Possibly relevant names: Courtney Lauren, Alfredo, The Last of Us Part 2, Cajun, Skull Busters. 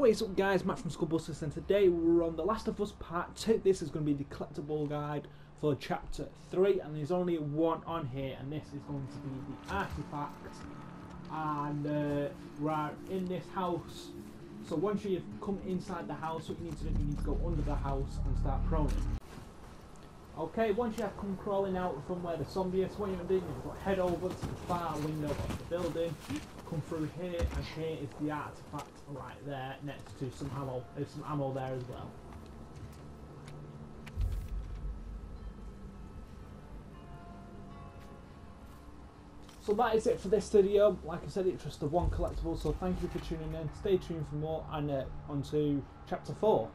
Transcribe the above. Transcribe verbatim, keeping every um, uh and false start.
What is up, guys? Matt from Skull Busters, and today we're on The Last of Us Part two. This is going to be the collectible guide for Chapter three, and there's only one on here, and this is going to be the artifact. And uh, we're in this house, so once you've come inside the house, what you need to do, you need to go under the house and start crawling. Okay, once you have come crawling out from where the zombie is, what you're going to do, you've got to head over to the far window of the building, come through here, and here is the artifact right there next to some ammo. There's some ammo there as well. So that is it for this video. Like I said, it's just the one collectible, so thank you for tuning in. Stay tuned for more, and uh, on to Chapter four.